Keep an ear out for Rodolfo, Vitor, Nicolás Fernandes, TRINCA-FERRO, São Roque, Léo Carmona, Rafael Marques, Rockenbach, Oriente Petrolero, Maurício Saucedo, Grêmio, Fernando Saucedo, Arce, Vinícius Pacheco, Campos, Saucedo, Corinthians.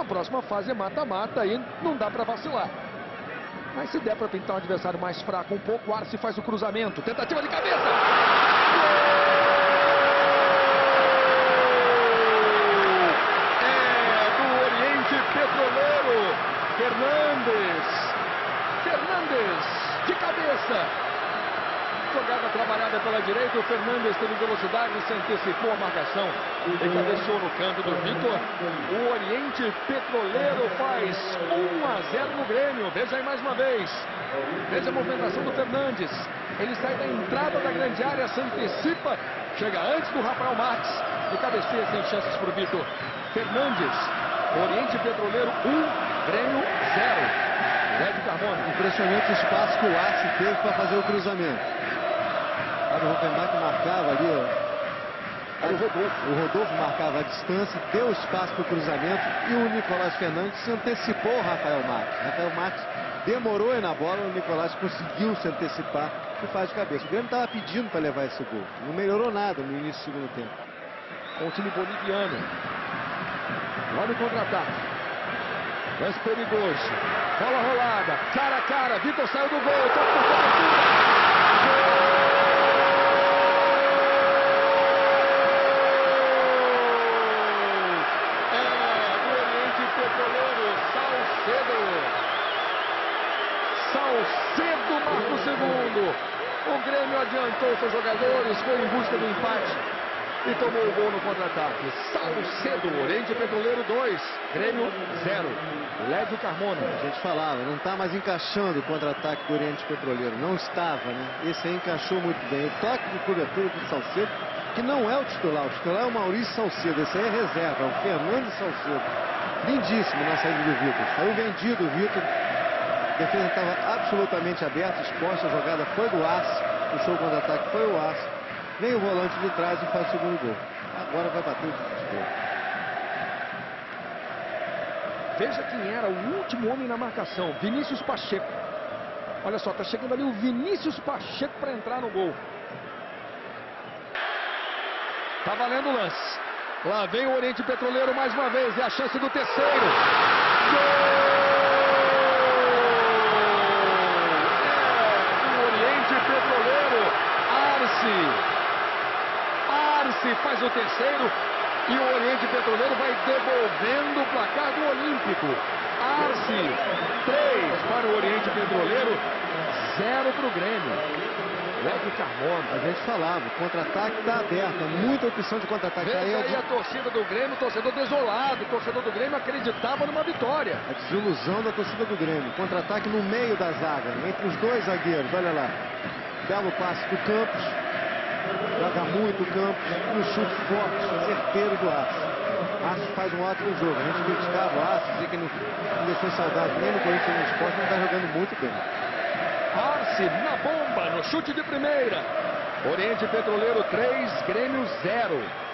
Na próxima fase é mata-mata, aí não dá para vacilar. Mas se der para pintar um adversário mais fraco um pouco, o Arce faz o cruzamento. Tentativa de cabeça! Petrolero, Fernandes, de cabeça, jogada trabalhada pela direita, o Fernandes teve velocidade, se antecipou a marcação e cabeceou no canto do Vitor. O Oriente Petrolero faz 1-0 no Grêmio. Veja aí mais uma vez, veja a movimentação do Fernandes, ele sai da entrada da grande área, se antecipa, chega antes do Rafael Marques e cabeceia sem chances para o Vitor. Fernandes. Oriente Petroleiro 1, Grêmio 0. Léo Carmona. Impressionante o espaço que o Arce teve para fazer o cruzamento. Olha o Rockenbach marcava ali, ó. Olha o Rodolfo. O Rodolfo marcava a distância, deu espaço para o cruzamento e o Nicolás Fernandes se antecipou ao Rafael Marques. Rafael Marques demorou aí na bola, o Nicolás conseguiu se antecipar e faz de cabeça. O Grêmio estava pedindo para levar esse gol. Não melhorou nada no início do segundo tempo. Com o time boliviano. Olha o contra-ataque. Lance perigoso. Bola rolada. Cara a cara. Vitor saiu do gol. Tá por fora. Gol! É do Oriente Petroleiro. Saucedo marca o segundo. O Grêmio adiantou seus jogadores. Foi em busca do empate. E tomou o gol no contra-ataque. Saucedo, Oriente Petroleiro 2, Grêmio 0. Léo Carmona. A gente falava, não está mais encaixando o contra-ataque do Oriente Petroleiro. Não estava, né? Esse aí encaixou muito bem. O toque de cobertura do Saucedo, que não é o titular é o Maurício Saucedo. Esse aí é reserva, é o Fernando Saucedo. Lindíssimo na saída do Vitor. Saiu vendido o Vitor. A defesa estava absolutamente aberta, exposta. A jogada foi do Arce. Puxou o contra-ataque, foi o Arce. Vem o volante de trás e faz o segundo gol. Agora vai bater o segundo gol. Veja quem era o último homem na marcação. Vinícius Pacheco. Olha só, tá chegando ali o Vinícius Pacheco para entrar no gol. Tá valendo o lance. Lá vem o Oriente Petroleiro mais uma vez. É a chance do terceiro. Gol! É do Oriente Petroleiro. Arce faz o terceiro e o Oriente Petroleiro vai devolvendo o placar do Olímpico. Arce, 3 para o Oriente Petroleiro, 0 para o Grêmio. Léo Carmona. A gente falava, o contra-ataque está aberto, muita opção de contra-ataque. Aí a torcida do Grêmio, torcedor desolado, o torcedor do Grêmio acreditava numa vitória. A desilusão da torcida do Grêmio, contra-ataque no meio da zaga, entre os dois zagueiros, olha lá. Belo passe do Campos, joga muito o Campos, e um chute forte, certeiro do Arce. Arce faz um ótimo jogo, a gente criticava o Arce, dizia que não deixou saudade nem no Corinthians no esporte, mas está jogando muito bem. Arce na bomba, no chute de primeira, Oriente Petroleiro 3, Grêmio 0.